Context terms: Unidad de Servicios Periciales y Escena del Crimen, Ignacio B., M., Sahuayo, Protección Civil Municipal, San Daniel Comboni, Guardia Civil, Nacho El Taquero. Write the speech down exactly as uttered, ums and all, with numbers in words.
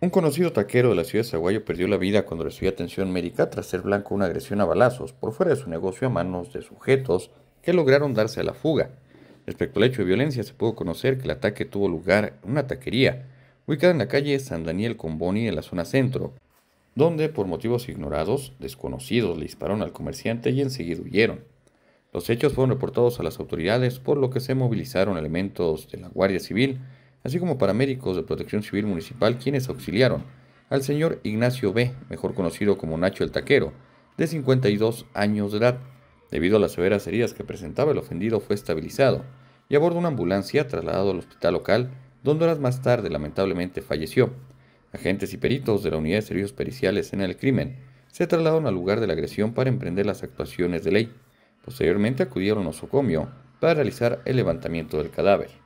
Un conocido taquero de la ciudad de Sahuayo perdió la vida cuando recibió atención médica tras ser blanco de una agresión a balazos por fuera de su negocio a manos de sujetos que lograron darse a la fuga. Respecto al hecho de violencia, se pudo conocer que el ataque tuvo lugar en una taquería ubicada en la calle San Daniel Comboni, en la zona centro, donde por motivos ignorados, desconocidos, le dispararon al comerciante y enseguida huyeron. Los hechos fueron reportados a las autoridades, por lo que se movilizaron elementos de la Guardia Civil, así como paramédicos de Protección Civil Municipal, quienes auxiliaron al señor Ignacio B., mejor conocido como Nacho El Taquero, de cincuenta y dos años de edad. Debido a las severas heridas que presentaba, el ofendido fue estabilizado y a bordo de una ambulancia trasladado al hospital local, donde horas más tarde lamentablemente falleció. Agentes y peritos de la Unidad de Servicios Periciales y Escena del Crimen se trasladaron al lugar de la agresión para emprender las actuaciones de ley. Posteriormente acudieron al nosocomio para realizar el levantamiento del cadáver.